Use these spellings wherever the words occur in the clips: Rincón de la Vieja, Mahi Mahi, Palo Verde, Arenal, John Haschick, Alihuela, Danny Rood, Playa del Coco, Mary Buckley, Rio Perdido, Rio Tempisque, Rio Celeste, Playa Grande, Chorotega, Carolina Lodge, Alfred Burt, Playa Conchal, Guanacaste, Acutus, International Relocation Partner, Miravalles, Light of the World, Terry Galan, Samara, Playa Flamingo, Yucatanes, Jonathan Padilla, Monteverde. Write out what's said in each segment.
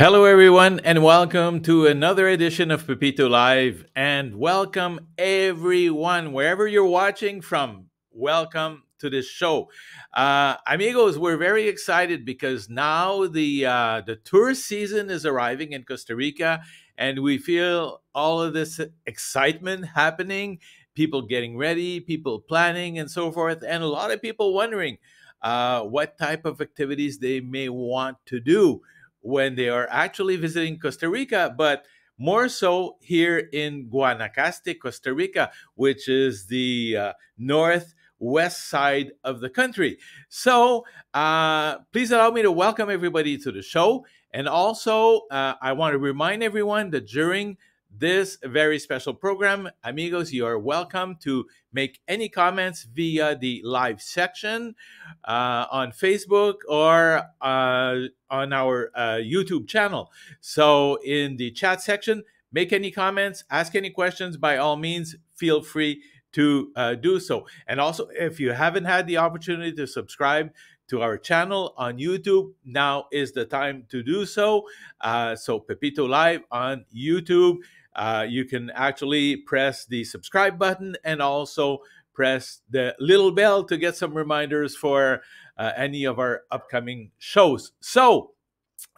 Hello everyone and welcome to another edition of Pepito Live, and welcome everyone wherever you're watching from. Welcome to this show. Amigos, we're very excited because now the tourist season is arriving in Costa Rica, and we feel all of this excitement happening, people getting ready, people planning and so forth, and a lot of people wondering what type of activities they may want to do when they are actually visiting Costa Rica, but more so here in Guanacaste, Costa Rica, which is the northwest side of the country. So please allow me to welcome everybody to the show. And also, I want to remind everyone that during this very special program, amigos, you are welcome to make any comments via the live section on Facebook or on our YouTube channel. So in the chat section, make any comments, ask any questions. By all means, feel free to do so. And also, if you haven't had the opportunity to subscribe to our channel on YouTube, now is the time to do so. So Pepito Live on YouTube. You can actually press the subscribe button and also press the little bell to get some reminders for any of our upcoming shows. So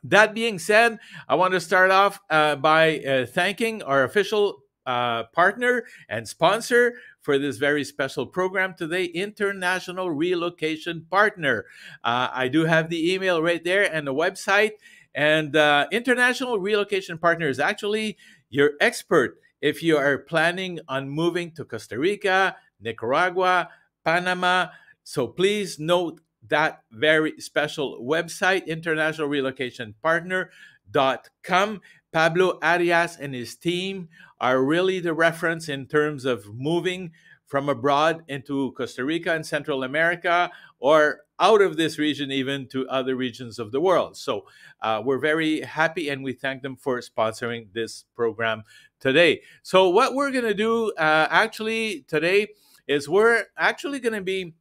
that being said, I want to start off by thanking our official partner and sponsor for this very special program today, International Relocation Partner. I do have the email right there and the website. And International Relocation Partner is actually your expert if you are planning on moving to Costa Rica, Nicaragua, Panama. So please note that very special website, internationalrelocationpartner.com. Pablo Arias and his team are really the reference in terms of moving from abroad into Costa Rica and Central America, or out of this region even to other regions of the world. So we're very happy and we thank them for sponsoring this program today. So what we're going to do actually today is we're actually going to be,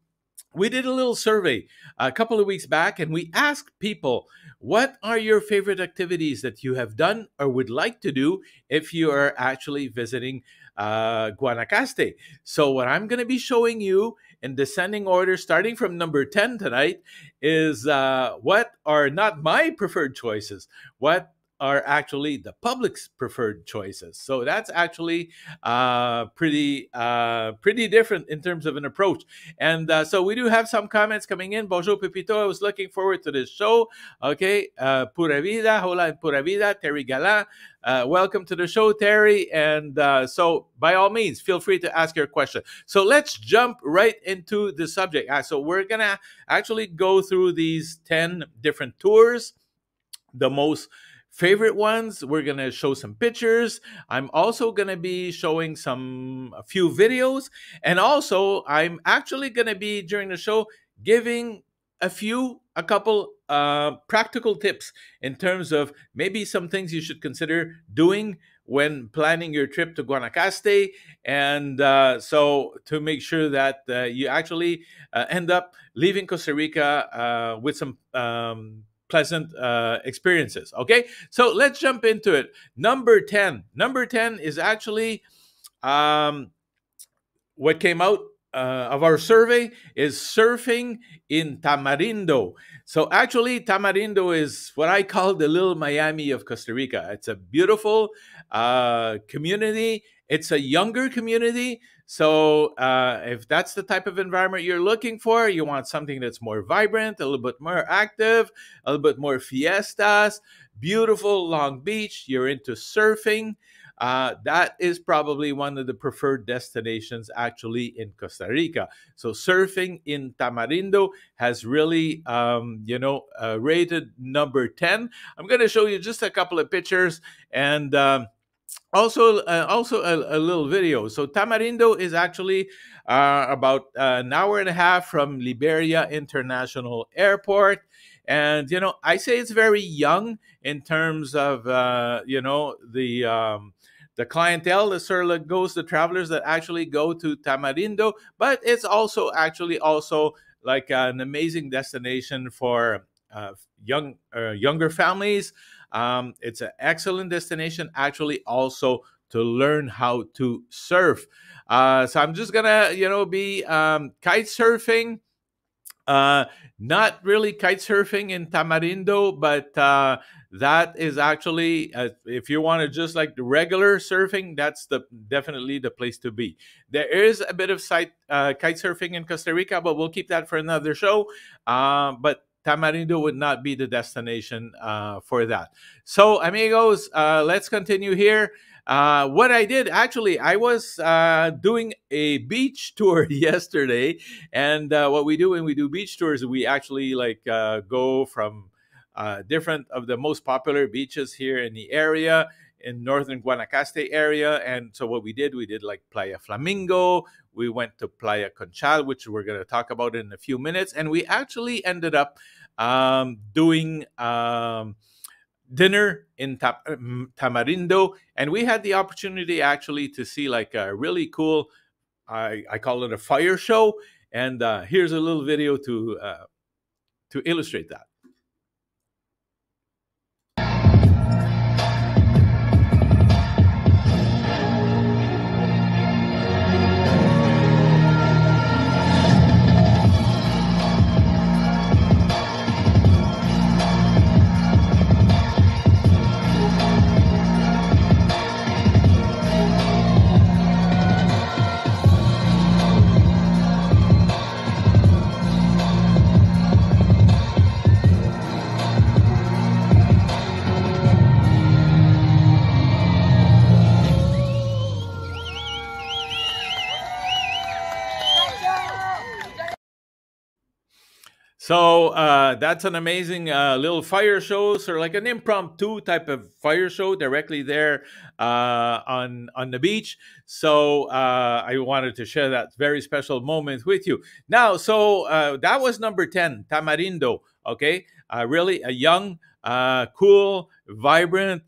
we did a little survey a couple of weeks back, and we asked people, what are your favorite activities that you have done or would like to do if you are actually visiting Guanacaste? So what I'm going to be showing you in descending order, starting from number 10 tonight, is what are not my preferred choices, what are actually the public's preferred choices. So that's actually pretty different in terms of an approach. And so we do have some comments coming in. Bonjour, Pepito. I was looking forward to this show. Okay. Pura Vida. Hola, Pura Vida. Terry Galan. Welcome to the show, Terry. And so by all means, feel free to ask your question. So let's jump right into the subject. So we're going to actually go through these 10 different tours, the most favorite ones. We're going to show some pictures. I'm also going to be showing a few videos. And also, I'm actually going to be, during the show, giving a couple practical tips in terms of maybe some things you should consider doing when planning your trip to Guanacaste. And so to make sure that you actually end up leaving Costa Rica with some pleasant experiences. Okay, so let's jump into it. Number 10 is actually what came out of our survey is surfing in Tamarindo. So actually Tamarindo is what I call the little Miami of Costa Rica. It's a beautiful community. It's a younger community. So if that's the type of environment you're looking for, you want something that's more vibrant, a little bit more active, a little bit more fiestas, beautiful long beach, you're into surfing, that is probably one of the preferred destinations actually in Costa Rica. So surfing in Tamarindo has really, rated number 10. I'm going to show you just a couple of pictures and also a little video. So Tamarindo is actually about an hour and a half from Liberia International Airport. And, you know, I say it's very young in terms of, the clientele, the the travelers that actually go to Tamarindo. But it's also actually like an amazing destination for younger families. It's an excellent destination, actually, also to learn how to surf. So I'm just gonna, be kite surfing. Not really kite surfing in Tamarindo, but that is actually, if you want to just like the regular surfing, that's definitely the place to be. There is a bit of kite surfing in Costa Rica, but we'll keep that for another show. But Tamarindo would not be the destination for that. So amigos, let's continue here. What I did, actually, I was doing a beach tour yesterday, and what we do when we do beach tours, we actually like go from different of the most popular beaches here in the area, in northern Guanacaste area. And so what we did like Playa Flamingo, we went to Playa Conchal, which we're going to talk about in a few minutes, and we actually ended up doing... dinner in Tamarindo, and we had the opportunity actually to see like a really cool, I call it a fire show, and here's a little video to illustrate that. So that's an amazing little fire show, sort of like an impromptu type of fire show directly there on the beach. So I wanted to share that very special moment with you. Now, so that was number 10, Tamarindo, okay? Really a young, cool, vibrant,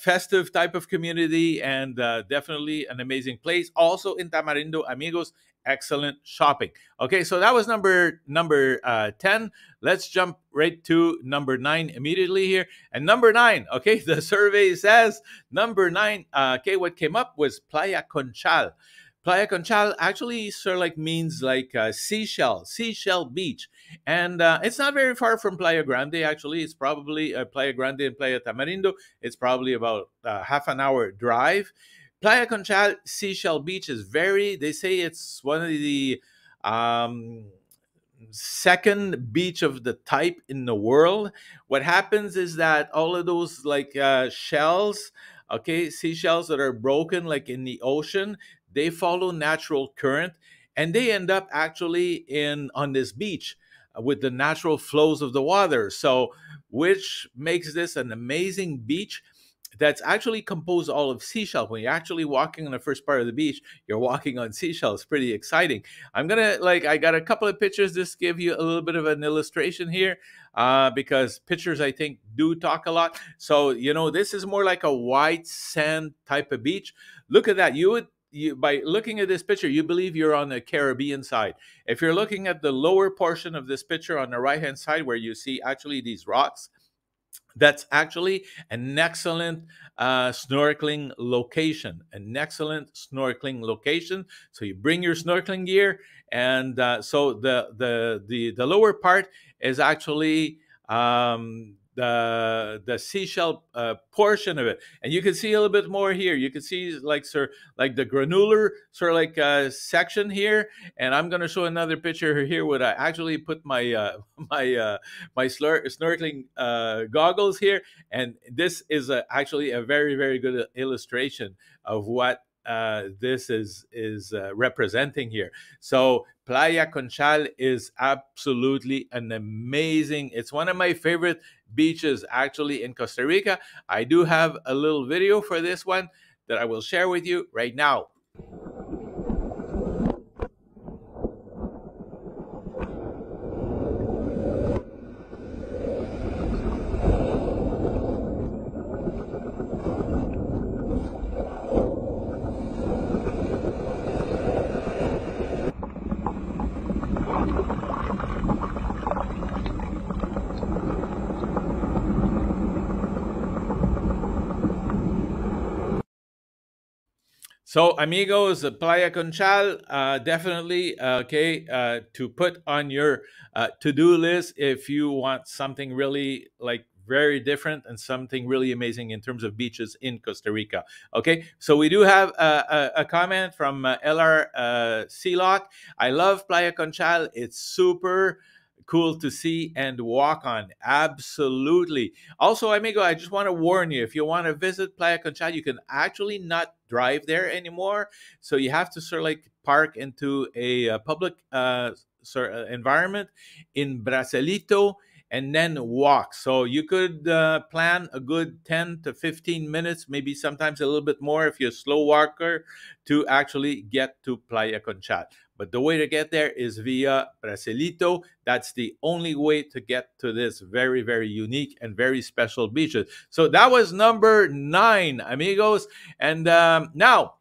festive type of community, and definitely an amazing place. Also in Tamarindo, amigos, excellent shopping. Okay, so that was number 10. Let's jump right to number 9 immediately here. And number 9, okay, the survey says number 9, okay, what came up was Playa Conchal. Playa Conchal actually sort of like means like seashell beach. And it's not very far from Playa Grande, actually. It's probably Playa Grande and Playa Tamarindo. It's probably about half an hour drive. Playa Conchal Seashell Beach is very, they say it's one of the second beach of the type in the world. What happens is that all of those like shells, okay, seashells that are broken like in the ocean, they follow natural current and they end up actually on this beach with the natural flows of the water. So, which makes this an amazing beach that's actually composed all of seashells. When you're actually walking on the first part of the beach, you're walking on seashells. Pretty exciting. I'm gonna like, I got a couple of pictures. This give you a little bit of an illustration here, because pictures I think do talk a lot. So this is more like a white sand type of beach. Look at that. You by looking at this picture, you believe you're on the Caribbean side. If you're looking at the lower portion of this picture on the right hand side, where you see actually these rocks, that's actually an excellent snorkeling location, So you bring your snorkeling gear, and so the lower part is actually the seashell portion of it, and you can see a little bit more here. You can see like the granular sort of like section here, and I'm going to show another picture here where I actually put my my snorkeling goggles here, and this is actually a very, very good illustration of what this is representing here. So Playa Conchal is absolutely an amazing, it's one of my favorite beaches actually in Costa Rica. I do have a little video for this one that I will share with you right now. So, amigos, Playa Conchal, definitely, okay, to put on your to-do list if you want something really, like, very different and something really amazing in terms of beaches in Costa Rica. Okay, so we do have a comment from LR Sealock. I love Playa Conchal. It's super cool to see and walk on. Absolutely. Also, amigo, I just want to warn you, if you want to visit Playa Conchal, you can actually not drive there anymore. So you have to sort of like park into a public environment in Brasilito, and then walk. So you could plan a good 10 to 15 minutes, maybe sometimes a little bit more if you're a slow walker, to actually get to Playa Conchal. But the way to get there is via Brasilito. That's the only way to get to this very, very unique and very special beach. So that was number 9, amigos. And now,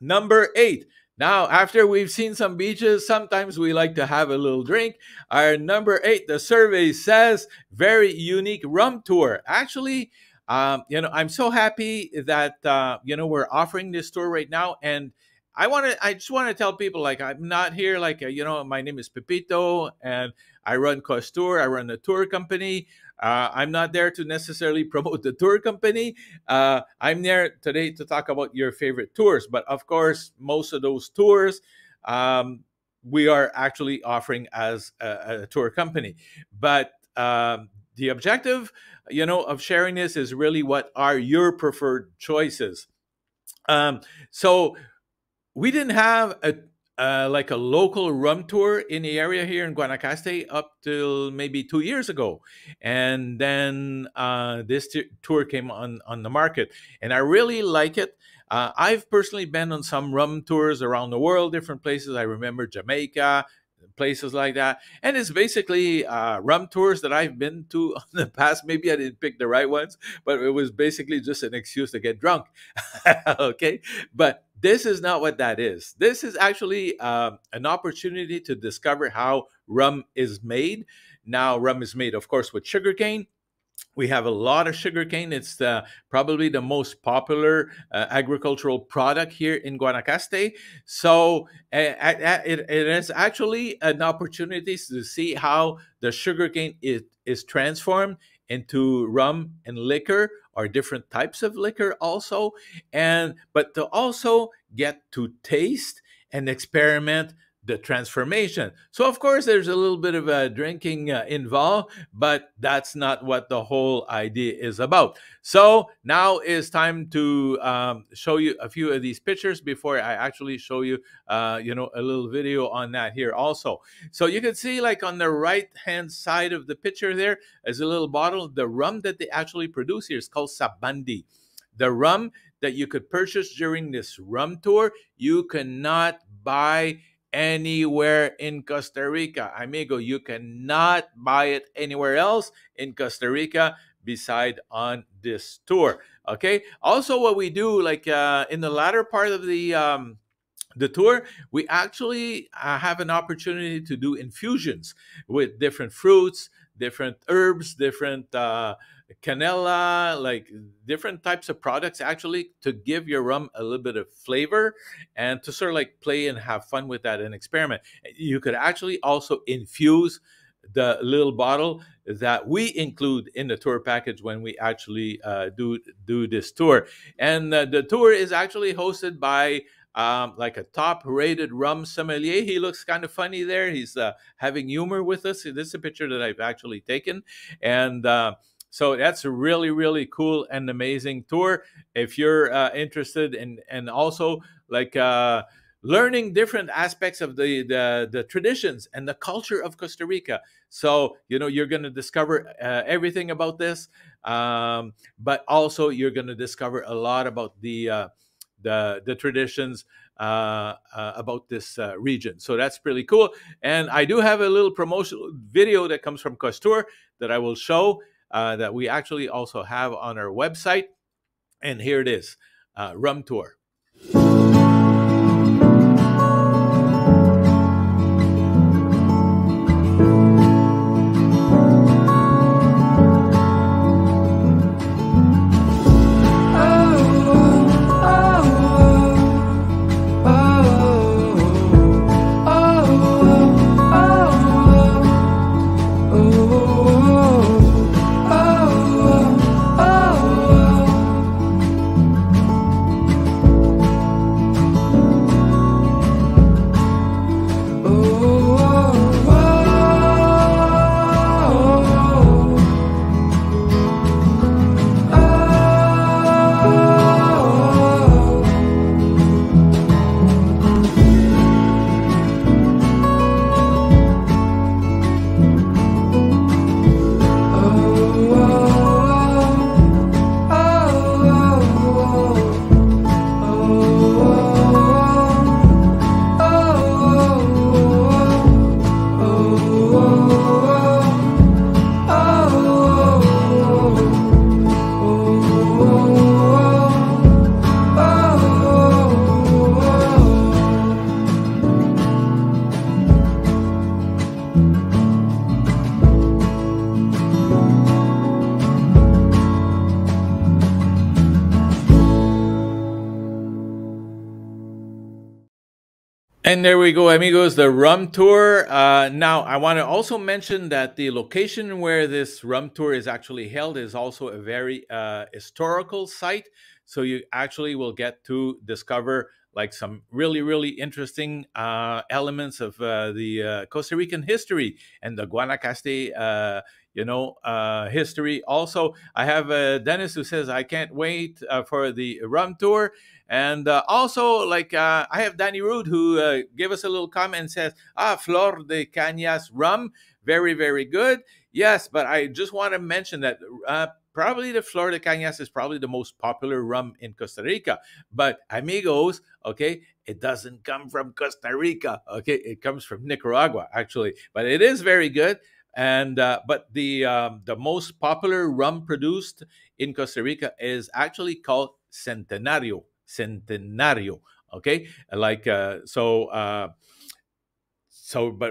number 8. Now, after we've seen some beaches, sometimes we like to have a little drink. Our number 8, the survey says, very unique rum tour. Actually, you know, I'm so happy that, you know, we're offering this tour right now. And I just want to tell people, like, I'm not here, like, you know, my name is Pepito and I run Costour. I run a tour company. I'm not there to necessarily promote the tour company. I'm there today to talk about your favorite tours. But of course, most of those tours we are actually offering as a tour company. But the objective, you know, of sharing this is really what are your preferred choices. So we didn't have a like a local rum tour in the area here in Guanacaste up till maybe 2 years ago. And then this tour came on the market. And I really like it. I've personally been on some rum tours around the world, different places. I remember Jamaica, places like that. And it's basically rum tours that I've been to in the past. Maybe I didn't pick the right ones, but it was basically just an excuse to get drunk. Okay? But this is not what that is. This is actually an opportunity to discover how rum is made. Now, rum is made, of course, with sugarcane. We have a lot of sugarcane. It's probably the most popular agricultural product here in Guanacaste. So it is actually an opportunity to see how the sugarcane is transformed into rum and liquor, or different types of liquor also, but to also get to taste and experiment the transformation. So of course there's a little bit of a drinking involved, but that's not what the whole idea is about. So now is time to show you a few of these pictures before I actually show you you know, a little video on that here also. So you can see, like, on the right hand side of the picture there is a little bottle. The rum that they actually produce here is called Sabandi. The rum that you could purchase during this rum tour, you cannot buy anywhere in Costa Rica. Amigo, you cannot buy it anywhere else in Costa Rica beside on this tour. Okay? Also, what we do, like, in the latter part of the tour, we actually have an opportunity to do infusions with different fruits, different herbs, different canela, like different types of products, actually, to give your rum a little bit of flavor and to sort of like play and have fun with that and experiment. You could actually also infuse the little bottle that we include in the tour package when we actually do this tour. And the tour is actually hosted by like a top-rated rum sommelier. He looks kind of funny there. He's having humor with us. This is a picture that I've actually taken. And so that's a really, really cool and amazing tour. If you're interested in, and also like learning different aspects of the traditions and the culture of Costa Rica. So, you know, you're going to discover everything about this, but also you're going to discover a lot about the traditions about this region. So that's pretty cool. And I do have a little promotional video that comes from Costour that I will show that we actually also have on our website. And here it is, rum tour. And there we go, amigos, the rum tour. Now, I want to also mention that the location where this rum tour is actually held is also a very historical site. So you actually will get to discover like some really, really interesting elements of the Costa Rican history and the Guanacaste history. Also, I have Dennis who says, I can't wait for the rum tour. And also, like, I have Danny Rood who gave us a little comment and says, ah, Flor de Caña's rum, very, very good. Yes, but I just want to mention that probably the Flor de Cañas is probably the most popular rum in Costa Rica. But, amigos, okay, it doesn't come from Costa Rica, okay? It comes from Nicaragua, actually. But it is very good. And but the most popular rum produced in Costa Rica is actually called Centenario. Centenario, okay? Like, but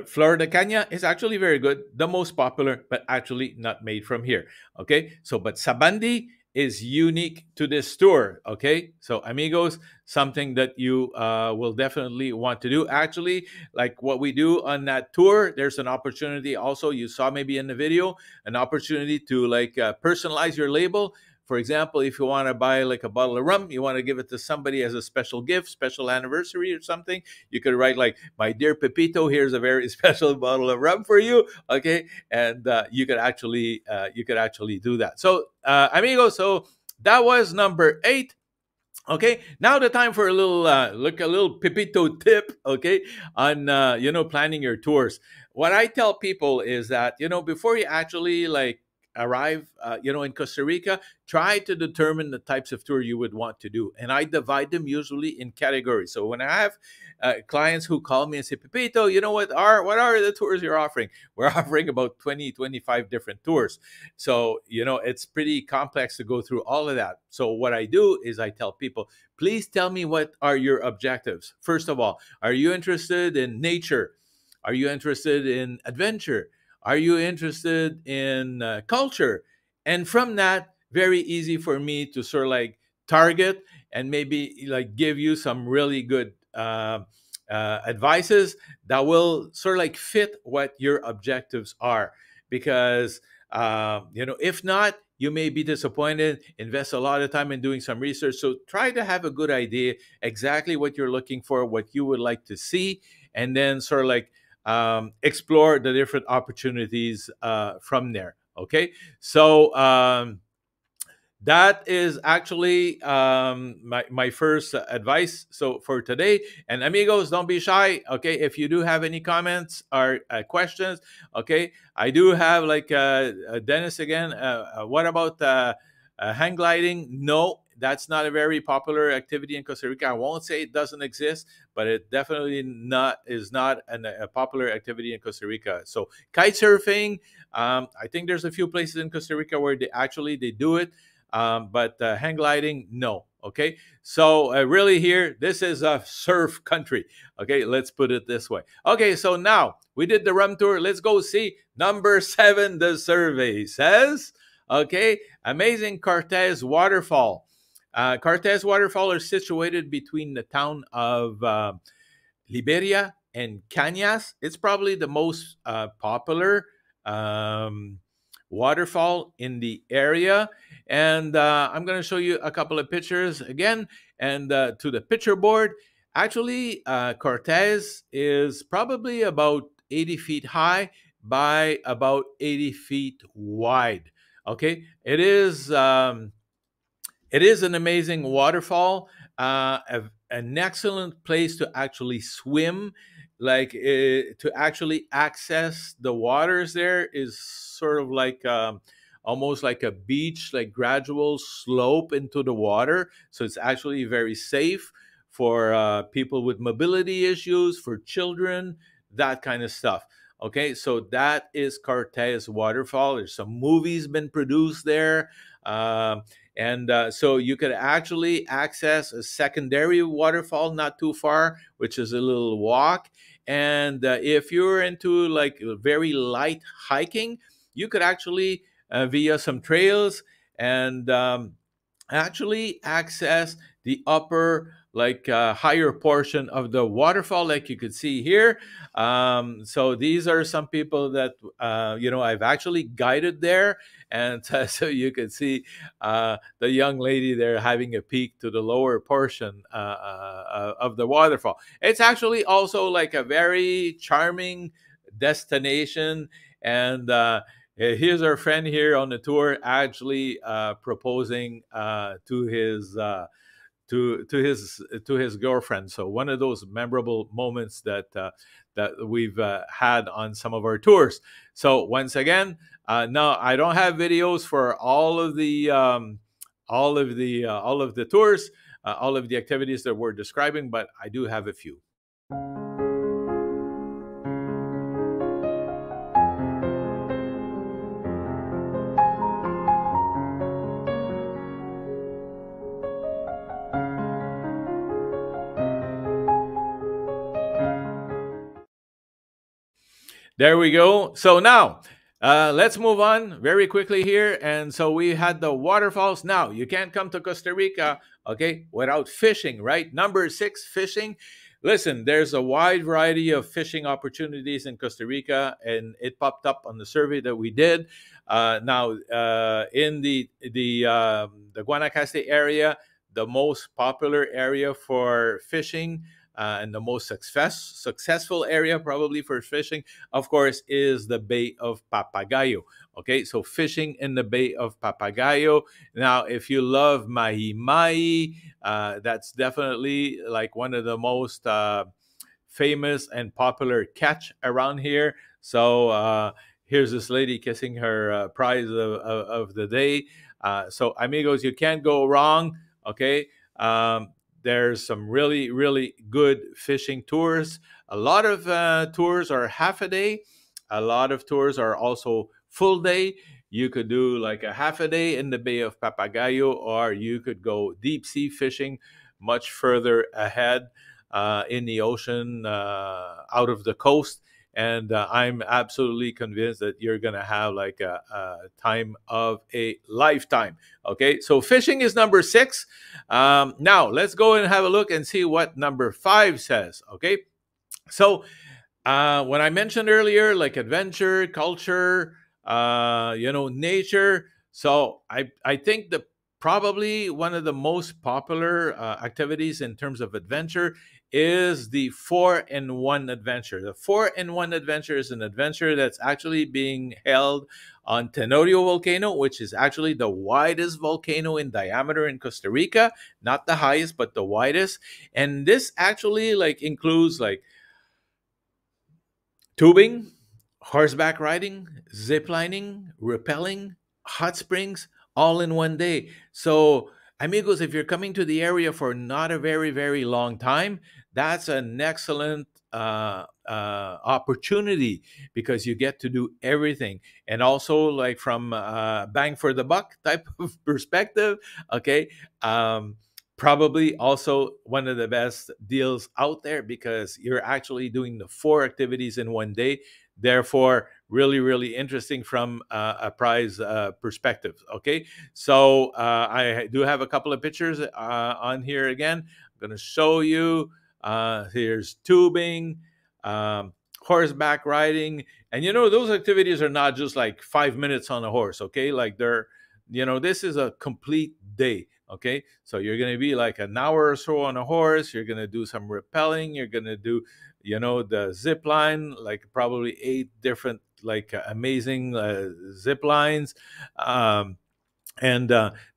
Flor de Caña is actually very good, the most popular, but actually not made from here, okay? So, but Sabandi is unique to this tour, okay? So, amigos, something that you will definitely want to do. Actually, like what we do on that tour, there's an opportunity also, you saw maybe in the video, an opportunity to like personalize your label. For example, if you want to buy like a bottle of rum, you want to give it to somebody as a special gift, special anniversary or something, you could write like, my dear Pepito, here's a very special bottle of rum for you, okay? And you could actually do that. So, amigos, so that was number 8. Okay, now the time for a little little Pepito tip, okay, on planning your tours. What I tell people is that, you know, before you actually like arrive in Costa Rica, try to determine the types of tour you would want to do. And I divide them usually in categories. So when I have clients who call me and say, Pepito, you know, what are the tours you're offering? We're offering about 20, 25 different tours. So, you know, it's pretty complex to go through all of that. So what I do is I tell people, please tell me what are your objectives. First of all, are you interested in nature? Are you interested in adventure? Are you interested in culture? And from that, very easy for me to sort of like target and maybe like give you some really good advices that will sort of like fit what your objectives are. Because, if not, you may be disappointed, invest a lot of time in doing some research. So try to have a good idea exactly what you're looking for, what you would like to see, and then sort of like, explore the different opportunities from there, okay? So that is actually my first advice for today. And amigos, don't be shy, okay? If you do have any comments or questions, okay? I do have like Dennis again, what about hang gliding? No, that's not a very popular activity in Costa Rica. I won't say it doesn't exist, but it definitely is not a popular activity in Costa Rica. So kite surfing, I think there's a few places in Costa Rica where they do it, but hang gliding, no. Okay, so really here, this is a surf country. Okay, let's put it this way. Okay, so now we did the rum tour. Let's go see number 7, the survey says. Okay, amazing Cortés Waterfall. Cortés Waterfall is situated between the town of Liberia and Cañas. It's probably the most popular waterfall in the area. And I'm going to show you a couple of pictures again. And to the picture board, actually, Cortés is probably about 80 feet high by about 80 feet wide. Okay, it is an amazing waterfall, an excellent place to actually swim. Like to actually access the waters there is sort of like almost like a beach, like gradual slope into the water. So it's actually very safe for people with mobility issues, for children, that kind of stuff. Okay, so that is Cortés Waterfall. There's some movies been produced there. So you could actually access a secondary waterfall not too far, which is a little walk. And if you're into like very light hiking, you could actually via some trails and actually access the upper, like higher portion of the waterfall, like you could see here. So these are some people that, you know, I've actually guided there. And so you can see the young lady there having a peek to the lower portion of the waterfall. It's actually also like a very charming destination. And here's our friend here on the tour actually proposing to his girlfriend. So one of those memorable moments that we've had on some of our tours. So once again, now I don't have videos for all of the tours, all of the activities that we're describing, but I do have a few. There we go. So now let's move on very quickly here. And so we had the waterfalls. Now you can't come to Costa Rica, okay, without fishing, right? Number 6, fishing. Listen, there's a wide variety of fishing opportunities in Costa Rica, and it popped up on the survey that we did. Now in the Guanacaste area, the most popular area for fishing, and the most successful area probably for fishing, of course, is the Bay of Papagayo. Okay, so fishing in the Bay of Papagayo. Now, if you love Mahi Mahi, that's definitely like one of the most famous and popular catch around here. So here's this lady kissing her prize of the day. So amigos, you can't go wrong, okay? There's some really, really good fishing tours. A lot of tours are half a day. A lot of tours are also full day. You could do like a half a day in the Bay of Papagayo, or you could go deep sea fishing much further ahead in the ocean, out of the coast. And I'm absolutely convinced that you're going to have like a time of a lifetime. Okay, so fishing is number 6. Now let's go and have a look and see what number 5 says. Okay, so when I mentioned earlier, like adventure, culture, you know, nature. So I think the probably one of the most popular activities in terms of adventure is the 4-in-1 adventure. The 4-in-1 adventure is an adventure that's actually being held on Tenorio volcano, which is actually the widest volcano in diameter in Costa Rica, not the highest, but the widest. And this actually like includes like tubing, horseback riding, zip lining, rappelling, hot springs, all in one day. So amigos, if you're coming to the area for not a very, very long time, that's an excellent opportunity because you get to do everything. And also like from bang for the buck type of perspective, okay, probably also one of the best deals out there because you're actually doing the 4 activities in one day. Therefore, really, really interesting from a prize perspective. Okay, so I do have a couple of pictures on here again. I'm going to show you. Here's tubing, horseback riding. And, you know, those activities are not just like 5 minutes on a horse. Okay, like they're, you know, this is a complete day. Okay, so you're going to be like an hour or so on a horse. You're going to do some rappelling. You're going to do, you know, the zip line, like probably 8 different, like amazing zip lines. And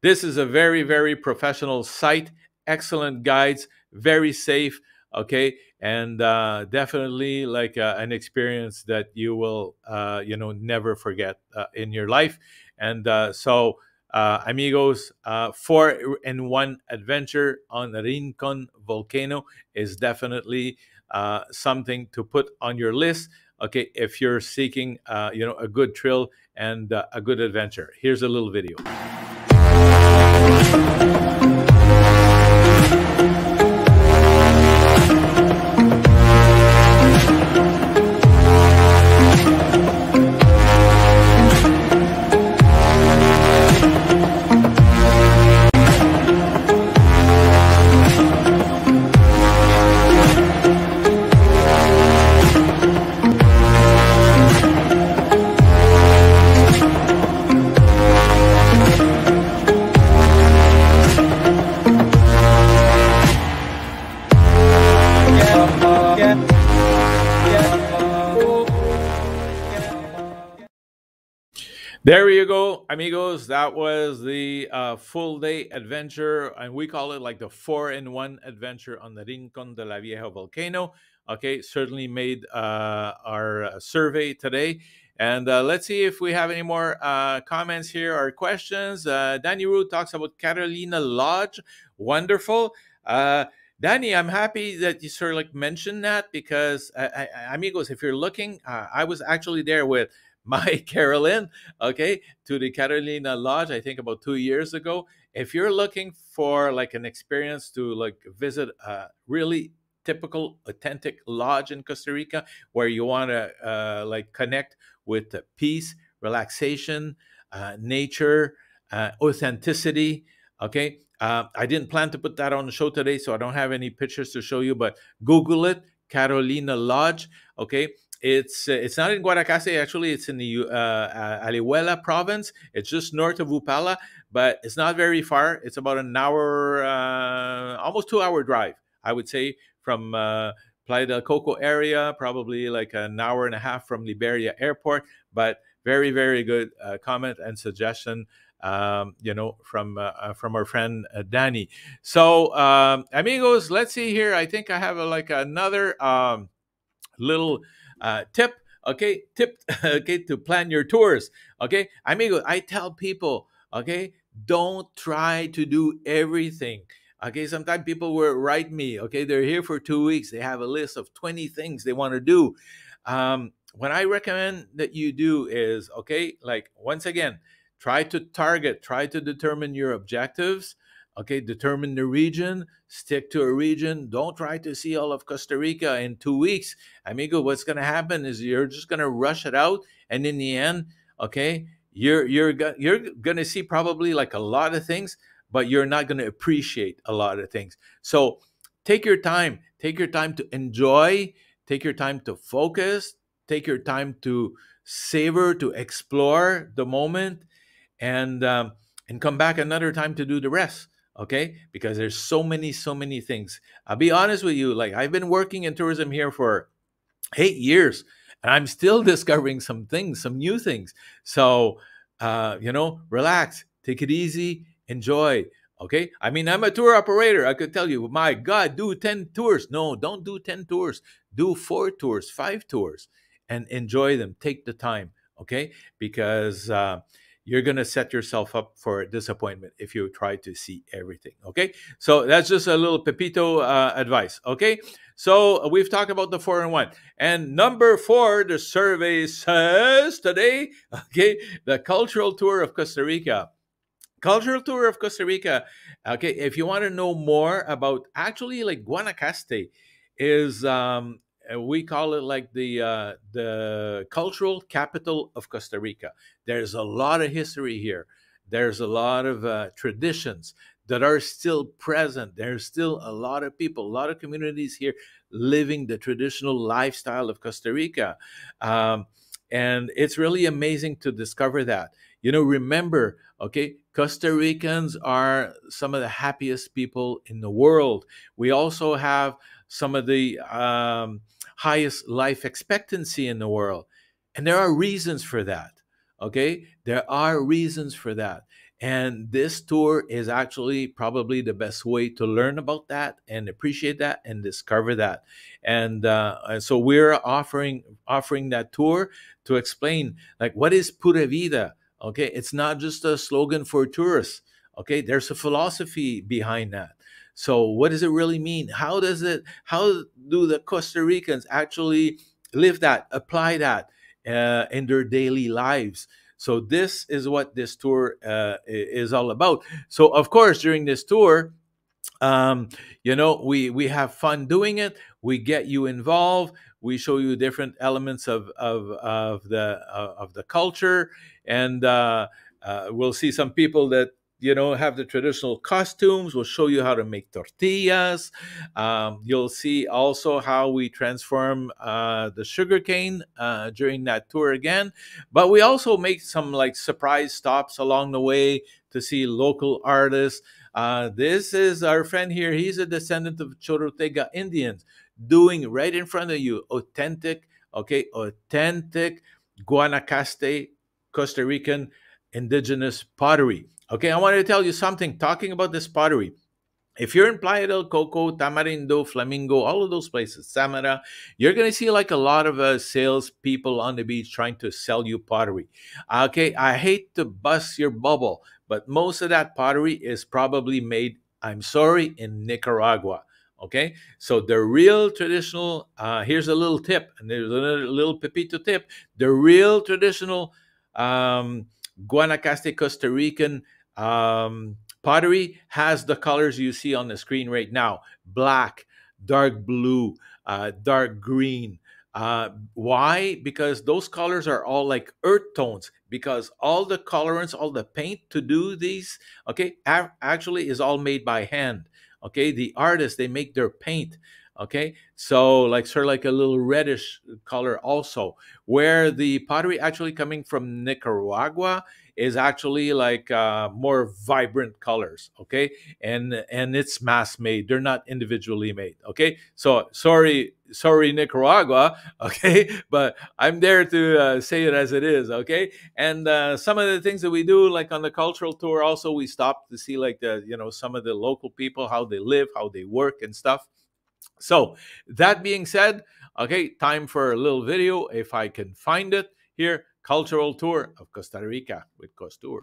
this is a very, very professional site, excellent guides, very safe. Okay. And definitely like an experience that you will, you know, never forget in your life. And so, amigos, 4-in-1 adventure on the Rincón volcano is definitely something to put on your list, okay, if you're seeking, you know, a good thrill and a good adventure. Here's a little video. There you go, amigos. That was the full day adventure, and we call it like the 4-in-1 adventure on the Rincón de la Vieja volcano. Okay, certainly made our survey today. And let's see if we have any more comments here or questions. Danny Root talks about Carolina Lodge. Wonderful. Danny, I'm happy that you sort of like mentioned that, because amigos, if you're looking, I was actually there with my Carolyn, okay, to the Carolina Lodge, I think about 2 years ago. If you're looking for like an experience to like visit a really typical, authentic lodge in Costa Rica, where you want to like connect with peace, relaxation, nature, authenticity, okay? I didn't plan to put that on the show today, so I don't have any pictures to show you, but Google it, Carolina Lodge, okay? It's not in Guanacaste, actually. It's in the Alihuela province. It's just north of Upala, but it's not very far. It's about an hour, almost 2-hour drive, I would say, from Playa del Coco area, probably like an hour and a half from Liberia Airport. But very, very good comment and suggestion, you know, from our friend Danny. So, amigos, let's see here. I think I have like another little tip, okay? Tip, okay, to plan your tours, okay? Amigos, I tell people, okay, don't try to do everything. Okay, sometimes people will write me, okay, they're here for 2 weeks. They have a list of 20 things they want to do. What I recommend that you do is, okay, like once again, try to target, try to determine your objectives, okay, determine the region, stick to a region. Don't try to see all of Costa Rica in 2 weeks. Amigo, what's going to happen is you're just going to rush it out. And in the end, okay, you're going to see probably like a lot of things, but you're not going to appreciate a lot of things. So take your time to enjoy, take your time to focus, take your time to savor, to explore the moment, and come back another time to do the rest, okay? Because there's so many things. I'll be honest with you, like I've been working in tourism here for 8 years, and I'm still discovering some things, some new things. So, you know, relax, take it easy, enjoy, okay? I mean, I'm a tour operator. I could tell you, my God, do 10 tours. No, don't do 10 tours. Do 4 tours, 5 tours, and enjoy them. Take the time, okay? Because you're going to set yourself up for disappointment if you try to see everything, okay? So that's just a little Pepito advice, okay? So we've talked about the 4-in-1. And number 4, the survey says today, okay, the cultural tour of Costa Rica. Cultural tour of Costa Rica. Okay, if you want to know more about actually like Guanacaste is, we call it like the cultural capital of Costa Rica. There's a lot of history here. There's a lot of traditions that are still present. There's still a lot of people, a lot of communities here living the traditional lifestyle of Costa Rica. And it's really amazing to discover that. You know, remember, okay, Costa Ricans are some of the happiest people in the world. We also have some of the highest life expectancy in the world. And there are reasons for that, okay? There are reasons for that. And this tour is actually probably the best way to learn about that and appreciate that and discover that. And so we're offering that tour to explain, like, what is Pura Vida? Okay, it's not just a slogan for tourists. Okay, there's a philosophy behind that. So what does it really mean? How does it, how do the Costa Ricans actually live that, apply that in their daily lives? So this is what this tour is all about. So, of course, during this tour, you know, we have fun doing it. We get you involved. We show you different elements of the culture. And we'll see some people that, you know, have the traditional costumes. We'll show you how to make tortillas. You'll see also how we transform the sugarcane during that tour again. But we also make some like surprise stops along the way to see local artists. This is our friend here. He's a descendant of Chorotega Indians, doing right in front of you authentic, okay, authentic Guanacaste Costa Rican indigenous pottery. Okay, I wanted to tell you something talking about this pottery. If you're in Playa del Coco, Tamarindo, Flamingo, all of those places, Samara, you're going to see like a lot of sales people on the beach trying to sell you pottery. Okay, I hate to bust your bubble, but most of that pottery is probably made, I'm sorry, in Nicaragua. Okay, so the real traditional, here's a little tip, and there's another little Pepito tip, the real traditional Guanacaste Costa Rican pottery has the colors you see on the screen right now: black, dark blue, dark green. Why? Because those colors are all like earth tones, because all the colorants, all the paint to do these, okay, actually is all made by hand. Okay, the artists, they make their paint. Okay, so like sort of like a little reddish color also, where the pottery actually coming from Nicaragua is actually like more vibrant colors. Okay, and it's mass made, they're not individually made. Okay, so sorry Nicaragua, okay, but I'm there to say it as it is. Okay, and some of the things that we do, like on the cultural tour also, we stop to see like the, you know, some of the local people, how they live, how they work and stuff. So that being said, okay, time for a little video, if I can find it here. Cultural tour of Costa Rica with Costour.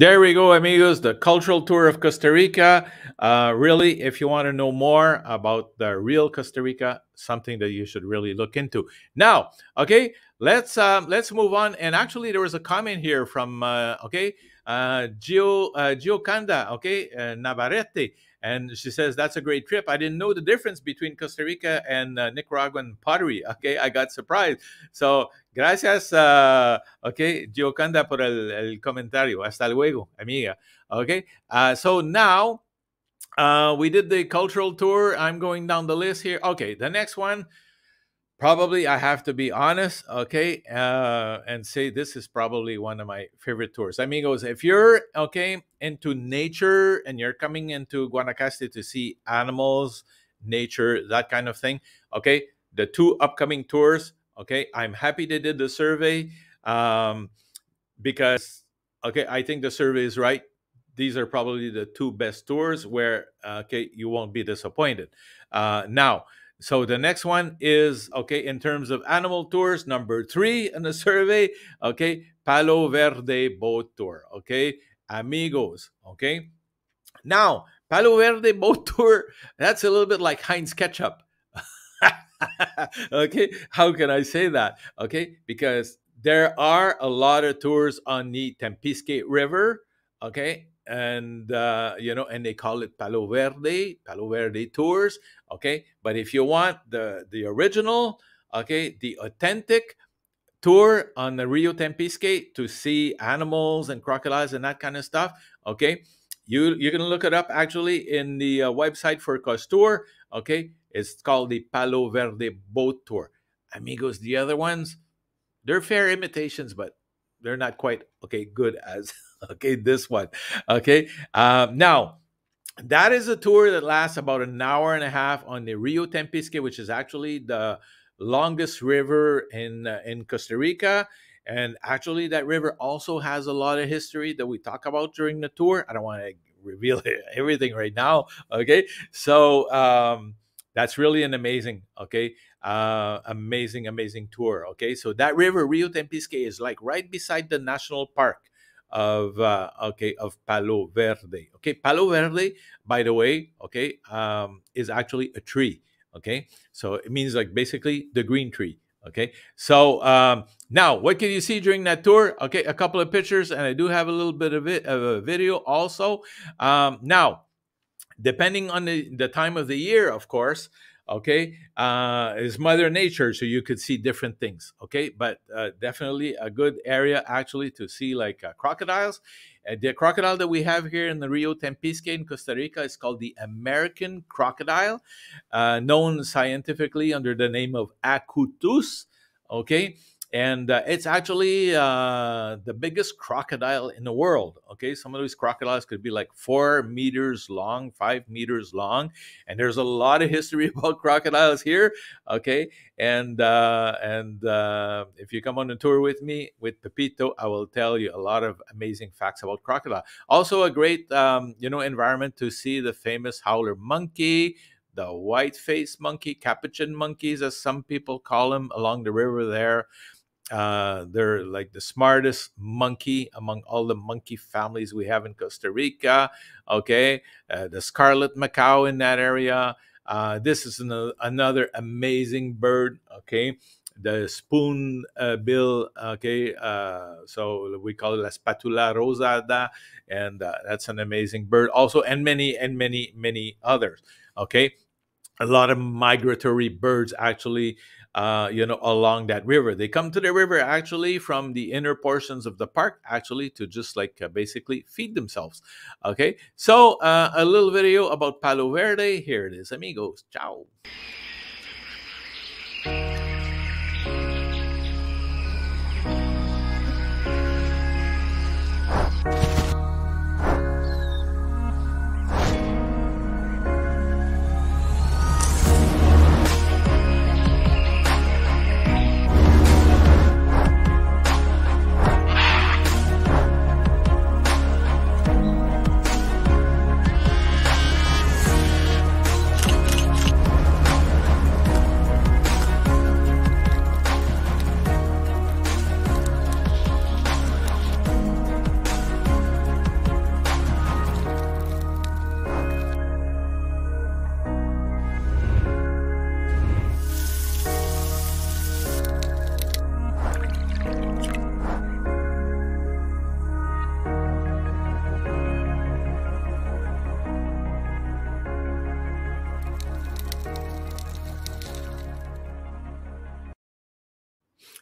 There we go, amigos, the cultural tour of Costa Rica. Really, if you want to know more about the real Costa Rica, something that you should really look into. Now, okay, let's move on. And actually, there was a comment here from, Gioconda, okay, Navarrete. And she says, that's a great trip. I didn't know the difference between Costa Rica and Nicaraguan pottery. Okay, I got surprised. So, gracias, okay, Gioconda, por el comentario. Hasta luego, amiga. Okay, so now we did the cultural tour. I'm going down the list here. Okay, the next one, probably I have to be honest, okay, and say this is probably one of my favorite tours. Amigos, if you're, okay, into nature and you're coming into Guanacaste to see animals, nature, that kind of thing, okay, the two upcoming tours, okay, I'm happy they did the survey because, okay, I think the survey is right. These are probably the two best tours where, okay, you won't be disappointed. Now, so the next one is, okay, in terms of animal tours, number 3 in the survey, okay, Palo Verde boat tour, okay, amigos, okay. Now, Palo Verde boat tour, that's a little bit like Heinz ketchup. Okay, how can I say that? Okay, because there are a lot of tours on the Tempisque River, okay, and you know, and they call it Palo Verde tours, okay, but if you want the original, okay, the authentic tour on the Rio Tempisque to see animals and crocodiles and that kind of stuff, okay, You can look it up actually in the website for Costour. Okay, it's called the Palo Verde boat tour. Amigos, the other ones, they're fair imitations, but they're not quite good as this one. Okay, now that is a tour that lasts about an hour and a half on the Rio Tempisque, which is actually the longest river in Costa Rica. And actually, that river also has a lot of history that we talk about during the tour. I don't want to reveal everything right now, okay? So that's really an amazing, amazing tour, okay? So that river, Rio Tempisque, is like right beside the national park of Palo Verde, okay? Palo Verde, by the way, is actually a tree, okay? So it means like basically the green tree. Okay, so now what can you see during that tour? Okay, a couple of pictures, and I do have a little bit of a video also. Now, depending on the time of the year, of course, is Mother Nature, so you could see different things, okay? But definitely a good area actually to see like crocodiles. The crocodile that we have here in the Rio Tempisque in Costa Rica is called the American crocodile, known scientifically under the name of Acutus, okay? And it's actually the biggest crocodile in the world, okay? Some of these crocodiles could be like 4 meters long, 5 meters long. And there's a lot of history about crocodiles here, okay? And if you come on a tour with me, with Pepito, I will tell you a lot of amazing facts about crocodile. Also a great, environment to see the famous howler monkey, the white-faced monkey, capuchin monkeys, as some people call them, along the river there. They're like the smartest monkey among all the monkey families we have in Costa Rica, okay? The scarlet macaw in that area. This is another amazing bird, okay? The spoon bill, okay? So we call it la spatula rosada, and that's an amazing bird also, and many others, okay? A lot of migratory birds actually, along that river. They come to the river actually from the inner portions of the park actually to just like basically feed themselves. Okay, so a little video about Palo Verde. Here it is, amigos. Ciao.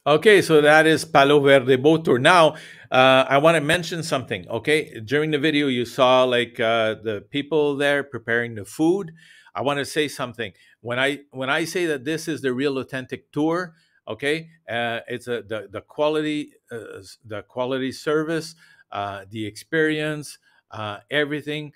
Okay, so that is Palo Verde boat tour. Now, I want to mention something, okay? During the video, you saw like the people there preparing the food. I want to say something. When I say that this is the real authentic tour, okay, it's the quality service, the experience, everything,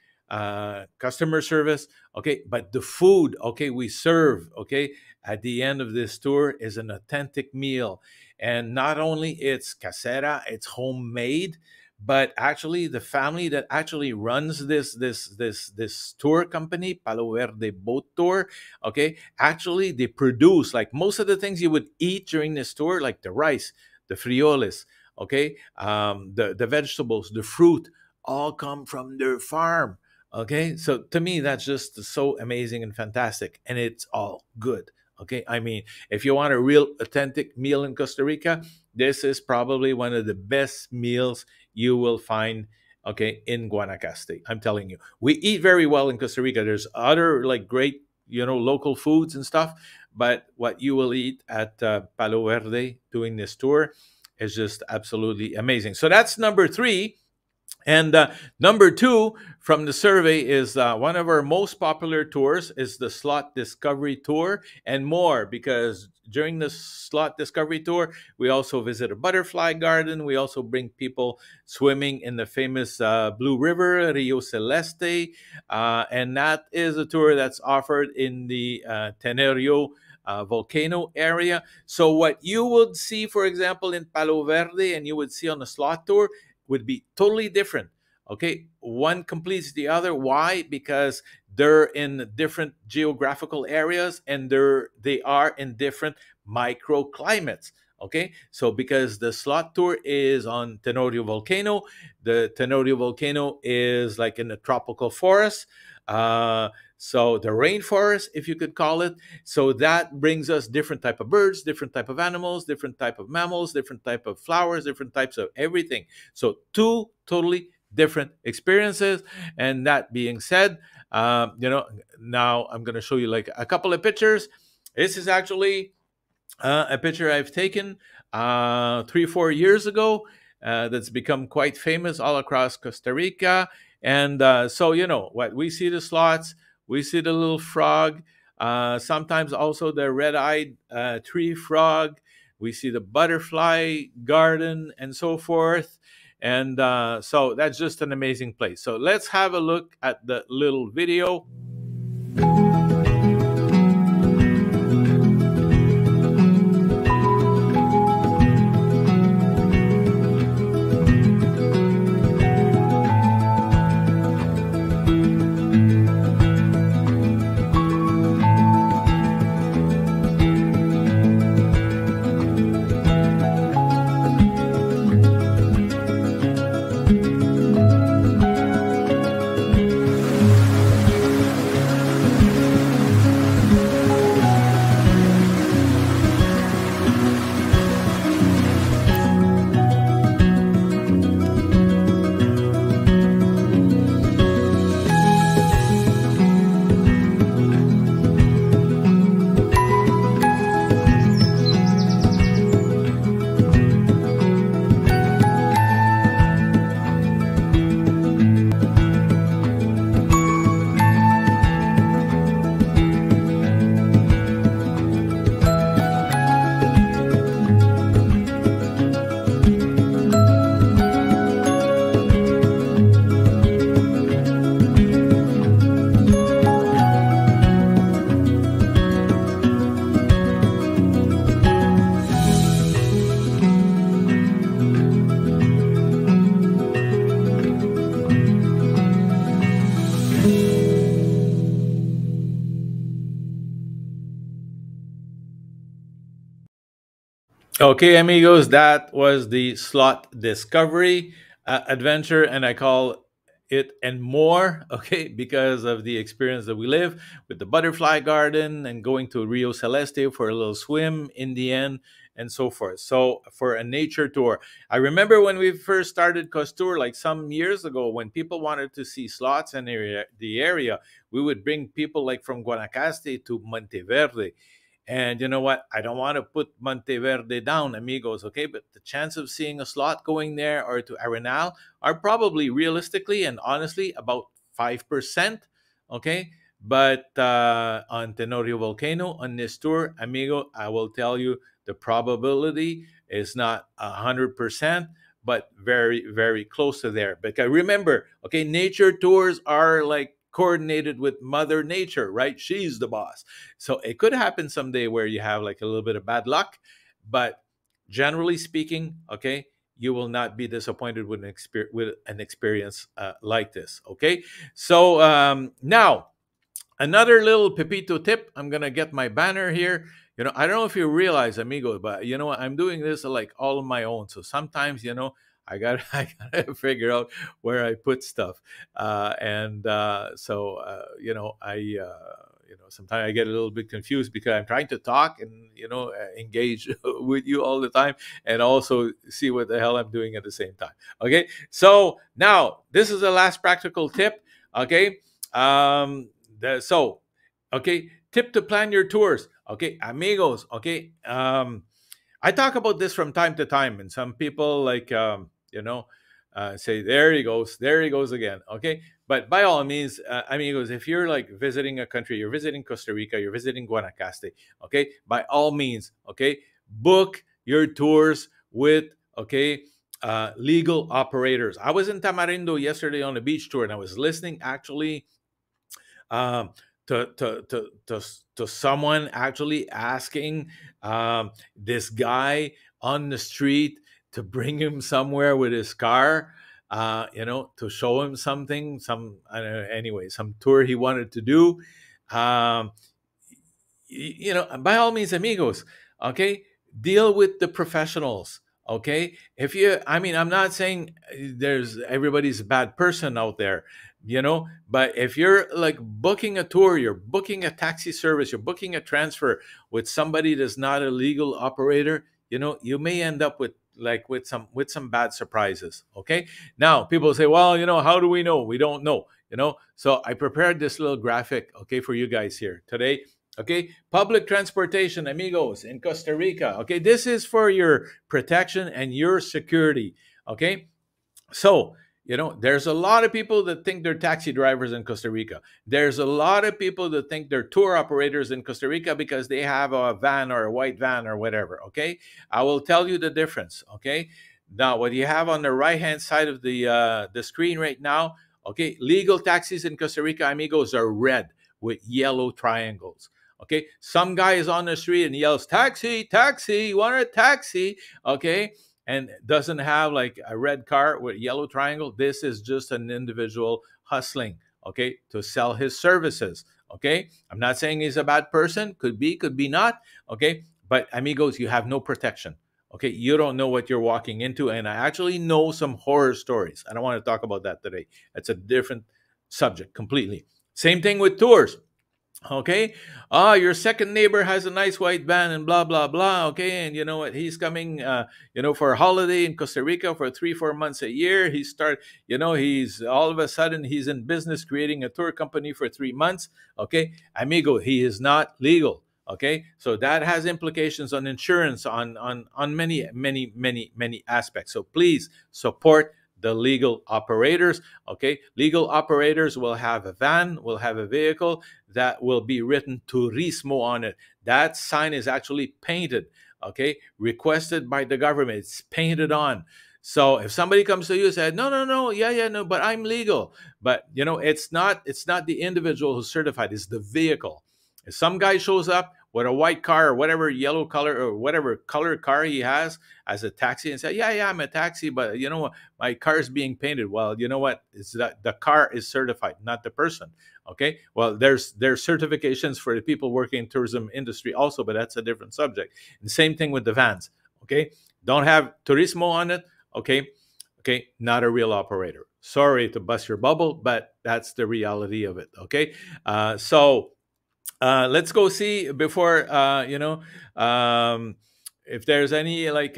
customer service, okay? But the food, okay, we serve, okay? At the end of this tour is an authentic meal. And not only it's casera, it's homemade, but actually the family that actually runs this tour company, Palo Verde Boat Tour, okay, actually they produce like most of the things you would eat during this tour, like the rice, the frijoles, okay, the vegetables, the fruit, all come from their farm, okay? So to me, that's just so amazing and fantastic, and it's all good. Okay, I mean, if you want a real authentic meal in Costa Rica, this is probably one of the best meals you will find, okay, in Guanacaste. I'm telling you, we eat very well in Costa Rica. There's other like great, local foods and stuff, but what you will eat at Palo Verde doing this tour is just absolutely amazing. So that's number 3. And number two from the survey is one of our most popular tours is the slot discovery tour and more, because during the slot discovery tour, we also visit a butterfly garden. We also bring people swimming in the famous Blue River, Rio Celeste. And that is a tour that's offered in the Tenorio volcano area. So what you would see, for example, in Palo Verde and you would see on a slot tour would be totally different. Okay, one completes the other. Why? Because they're in different geographical areas and they are in different microclimates. Okay, so because the slot tour is on Tenorio volcano, the Tenorio volcano is like in a tropical forest, so the rainforest, if you could call it. So that brings us different type of birds, different type of animals, different type of mammals, different type of flowers, different types of everything. So two totally different experiences. And that being said, you know, now I'm going to show you like a couple of pictures. This is actually a picture I've taken 3 or 4 years ago that's become quite famous all across Costa Rica. And so, you know, what we see the slots, we see the little frog, sometimes also the red-eyed tree frog. We see the butterfly garden and so forth. And so that's just an amazing place. So let's have a look at the little video. Okay, amigos, that was the slot discovery adventure, and I call it and more, okay, because of the experience that we live with the butterfly garden and going to Rio Celeste for a little swim in the end and so forth. So for a nature tour, I remember when we first started Costour, like some years ago, when people wanted to see slots in the area, we would bring people like from Guanacaste to Monteverde. And you know what? I don't want to put Monteverde down, amigos, okay? But the chance of seeing a slot going there or to Arenal are probably realistically and honestly about 5%, okay? But on Tenorio Volcano, on this tour, amigo, I will tell you the probability is not 100%, but very, very close to there. Because remember, okay, nature tours are like coordinated with Mother Nature, right? She's the boss. So it could happen someday where you have like a little bit of bad luck, but generally speaking, okay, you will not be disappointed with an experience like this, okay? So now, another little Pepito tip. I'm going to get my banner here. You know, I don't know if you realize, amigo, but you know what? I'm doing this like all on my own. So sometimes, you know, I gotta figure out where I put stuff, and so you know, I sometimes I get a little bit confused because I'm trying to talk and you know engage with you all the time and also see what the hell I'm doing at the same time. Okay, so now this is the last practical tip. Okay, tip to plan your tours. Okay, amigos. Okay, I talk about this from time to time, and some people like. You know, say, there he goes again, okay? But by all means, amigos, if you're like visiting a country, you're visiting Costa Rica, you're visiting Guanacaste, okay? By all means, okay? Book your tours with, okay, legal operators. I was in Tamarindo yesterday on a beach tour, and I was listening actually to someone actually asking this guy on the street to bring him somewhere with his car, you know, to show him something, some, I don't know, anyway, some tour he wanted to do. You know, by all means, amigos, okay, deal with the professionals, okay? If you, I mean, I'm not saying there's, everybody's a bad person out there, you know, but if you're like booking a tour, you're booking a taxi service, you're booking a transfer with somebody that's not a legal operator, you know, you may end up with like with some bad surprises, okay? Now people say, well, you know, how do we know? We don't know, you know. So I prepared this little graphic, okay, for you guys here today, okay? Public transportation, amigos, in Costa Rica, okay? This is for your protection and your security, okay? So, you know, there's a lot of people that think they're taxi drivers in Costa Rica. There's a lot of people that think they're tour operators in Costa Rica because they have a van or a white van or whatever, okay? I will tell you the difference, okay? Now, what you have on the right-hand side of the screen right now, okay, legal taxis in Costa Rica, amigos, are red with yellow triangles, okay? Some guy is on the street and yells, taxi, taxi, you want a taxi, okay? And doesn't have like a red car with yellow triangle. This is just an individual hustling, okay, to sell his services, okay? I'm not saying he's a bad person. Could be not, okay? But amigos, you have no protection, okay? You don't know what you're walking into. And I actually know some horror stories. I don't want to talk about that today. That's a different subject completely. Same thing with tours. Okay, your second neighbor has a nice white van and blah, blah, blah, okay, and you know what, he's coming, you know, for a holiday in Costa Rica for 3-4 months a year. He start, you know, he's all of a sudden, he's in business creating a tour company for 3 months, okay? Amigo, he is not legal, okay? So that has implications on insurance, on many, many, many, many aspects. So please support the legal operators, okay? Legal operators will have a van, will have a vehicle that will be written Turismo on it. That sign is actually painted, okay? Requested by the government, it's painted on. So if somebody comes to you and says, no, no, no, yeah, yeah, no, but I'm legal. But you know, it's not the individual who's certified, it's the vehicle. If some guy shows up with a white car or whatever yellow color or whatever color car he has as a taxi and say, yeah, yeah, I'm a taxi, but you know what? My car's being painted. Well, you know what? It's that the car is certified, not the person. Okay. Well, there's certifications for the people working in tourism industry also, but that's a different subject. And same thing with the vans. Okay. Don't have Turismo on it. Okay. Okay. Not a real operator. Sorry to bust your bubble, but that's the reality of it. Okay. So let's go see before, you know, if there's any like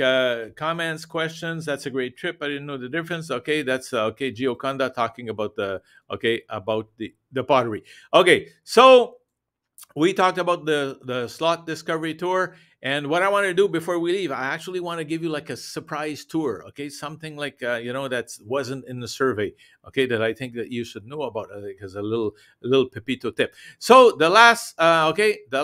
comments, questions. That's a great trip. I didn't know the difference. Okay, that's okay. Gioconda talking about the, okay, about the pottery. Okay, so we talked about the slot discovery tour. And what I want to do before we leave, I actually want to give you like a surprise tour, okay? Something like, you know, that wasn't in the survey, okay? That I think that you should know about because a little Pepito tip. So the last, okay, the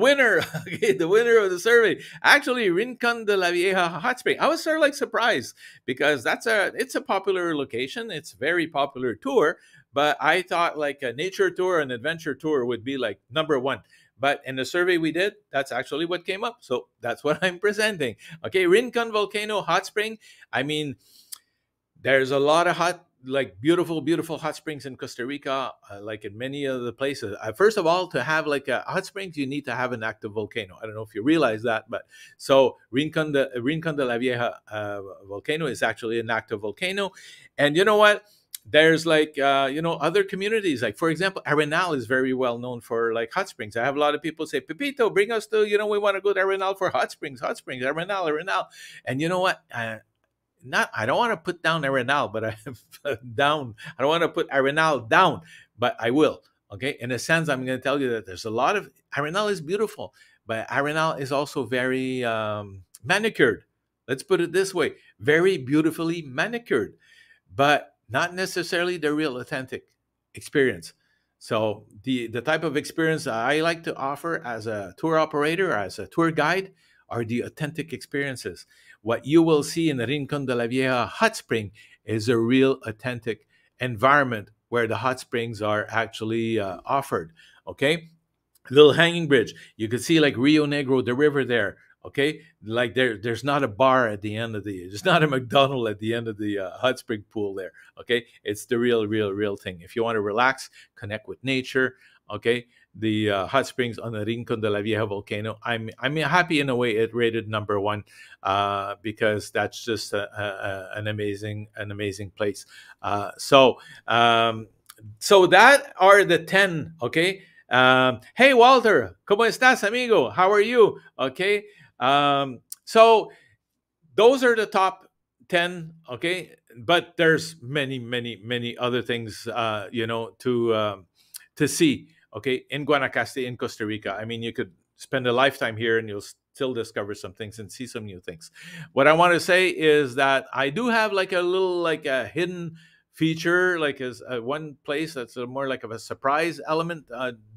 winner, okay, the winner of the survey, actually Rincón de la Vieja hot spring. I was sort of like surprised because it's a popular location. It's a very popular tour, but I thought like a nature tour, an adventure tour would be like #1. But in the survey we did, that's actually what came up. So that's what I'm presenting. Okay, Rincón Volcano Hot Spring. I mean, there's a lot of hot, like beautiful, beautiful hot springs in Costa Rica, like in many of the places. First of all, to have like a hot springs, you need to have an active volcano. I don't know if you realize that, but so Rincón de la Vieja volcano is actually an active volcano. And you know what? There's like, you know, other communities, like, for example, Arenal is very well known for like hot springs. I have a lot of people say, Pepito, bring us to, you know, we want to go to Arenal for hot springs, Arenal, Arenal. And you know what? I don't want to put down Arenal, but I don't want to put Arenal down, but I will. Okay. In a sense, I'm going to tell you that there's a lot of, Arenal is beautiful, but Arenal is also very manicured. Let's put it this way, very beautifully manicured, but not necessarily the real authentic experience. So the type of experience I like to offer as a tour operator, as a tour guide, are the authentic experiences. What you will see in the Rincón de la Vieja hot spring is a real authentic environment where the hot springs are actually offered, okay? Little hanging bridge. You can see like Rio Negro, the river there, okay? Like there's not a bar at the end of the, there's not a McDonald's at the end of the hot spring pool there, okay? It's the real thing. If you want to relax, connect with nature, okay? The hot springs on the Rincón de la Vieja volcano. I'm happy in a way it rated #1 because that's just an amazing place. So that are the 10. Okay. Hey Walter, ¿cómo estás, amigo? How are you? Okay. So those are the top 10. Okay, but there's many other things you know to see. Okay, in Guanacaste, in Costa Rica. I mean, you could spend a lifetime here and you'll still discover some things and see some new things. What I want to say is that I do have like a little, like a hidden feature, like as one place that's more like of a surprise element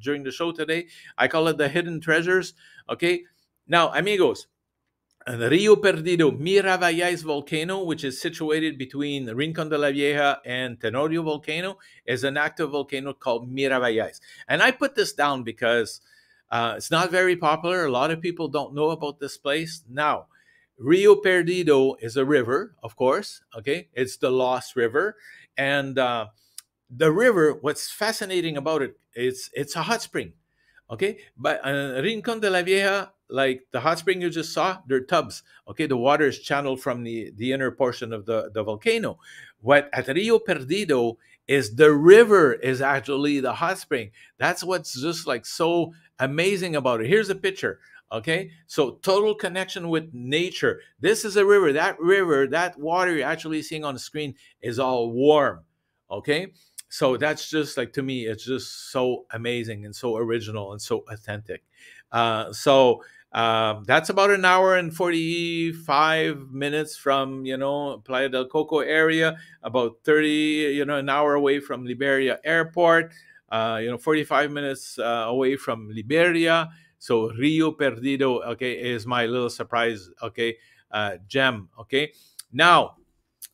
during the show today. I call it the hidden treasures. Okay, now, amigos, Rio Perdido, Miravalles volcano, which is situated between Rincón de la Vieja and Tenorio volcano, is an active volcano called Miravalles. And I put this down because it's not very popular. A lot of people don't know about this place. Now, Rio Perdido is a river, of course. Okay, it's the lost river. And the river, what's fascinating about it, it's a hot spring. Okay, but Rincón de la Vieja, like the hot spring you just saw, they're tubs. Okay, the water is channeled from the inner portion of the volcano. What at Rio Perdido is the river is actually the hot spring. That's what's just like so amazing about it. Here's a picture. Okay, so total connection with nature. This is a river. That river, that water you're actually seeing on the screen is all warm. Okay. So that's just like, to me, it's just so amazing and so original and so authentic. That's about an hour and 45 minutes from, you know, Playa del Coco area, about 30, you know, an hour away from Liberia Airport, you know, 45 minutes away from Liberia. So Rio Perdido, okay, is my little surprise, okay, gem, okay. Now,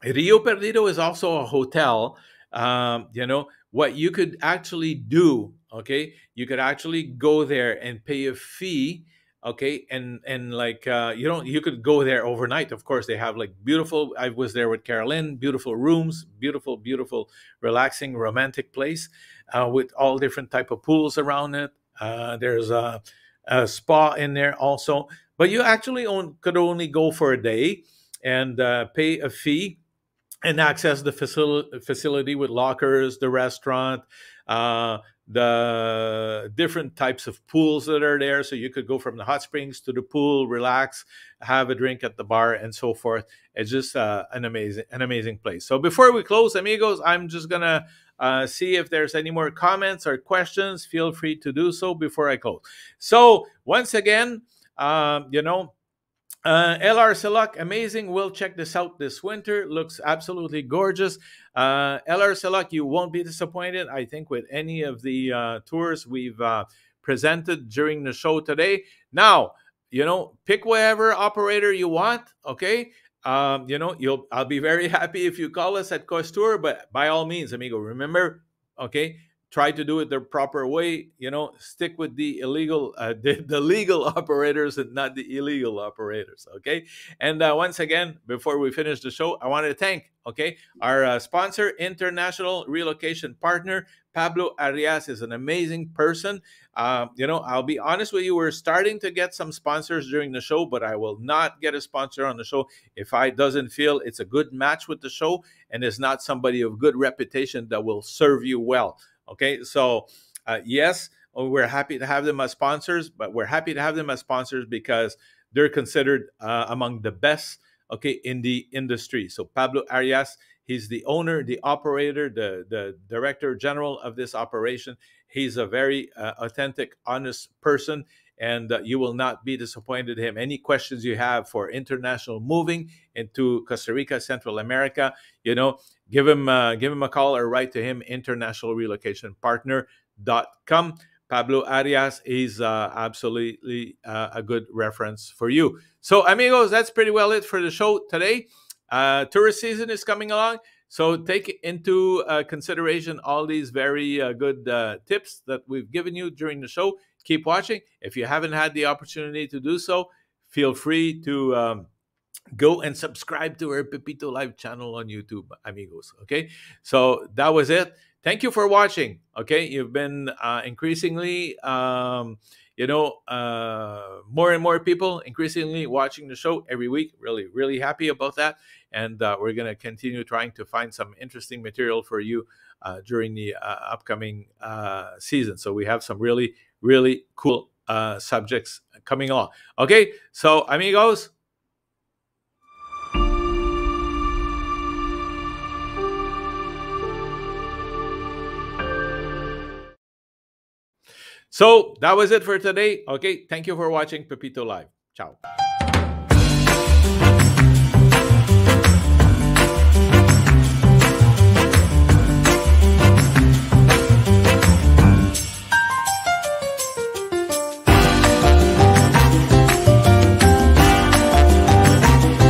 Rio Perdido is also a hotel. You know, what you could actually do, okay, you could actually go there and pay a fee, okay, and like, you could go there overnight, of course. They have like beautiful, I was there with Carolyn, beautiful rooms, beautiful, relaxing, romantic place with all different type of pools around it. There's a spa in there also, but you actually could only go for a day and pay a fee and access the facility with lockers, the restaurant, the different types of pools that are there. So you could go from the hot springs to the pool, relax, have a drink at the bar, and so forth. It's just an amazing place. So before we close, amigos, I'm just going to see if there's any more comments or questions. Feel free to do so before I close. So once again, you know, LR Selak, amazing. We'll check this out this winter. Looks absolutely gorgeous. LR Selak, you won't be disappointed, I think, with any of the tours we've presented during the show today. Now, you know, pick whatever operator you want, okay? You know, I'll be very happy if you call us at Costour, but by all means, amigo, remember, okay, try to do it the proper way, you know, stick with the illegal, the legal operators and not the illegal operators, okay? And once again, before we finish the show, I want to thank, okay, our sponsor, International Relocation Partner. Pablo Arias is an amazing person. You know, I'll be honest with you, we're starting to get some sponsors during the show, but I will not get a sponsor on the show if I doesn't feel it's a good match with the show and it's not somebody of good reputation that will serve you well. Okay, so yes, we're happy to have them as sponsors, but we're happy to have them as sponsors because they're considered among the best, okay, in the industry. So Pablo Arias, he's the owner, the operator, the director general of this operation. He's a very authentic, honest person. and you will not be disappointed in him. Any questions you have for international moving into Costa Rica, Central America, you know, give him a call or write to him, internationalrelocationpartner.com. Pablo Arias is absolutely a good reference for you. So, amigos, that's pretty well it for the show today. Tourist season is coming along. So take into consideration all these very good tips that we've given you during the show. Keep watching. If you haven't had the opportunity to do so, feel free to go and subscribe to our Pepito Live channel on YouTube, amigos. Okay? So that was it. Thank you for watching. Okay? You've been increasingly, you know, more and more people increasingly watching the show every week. Really, really happy about that. And we're going to continue trying to find some interesting material for you during the upcoming season. So we have some really, really cool subjects coming along. Okay, so amigos. So that was it for today. Okay, thank you for watching Pepito Live. Ciao.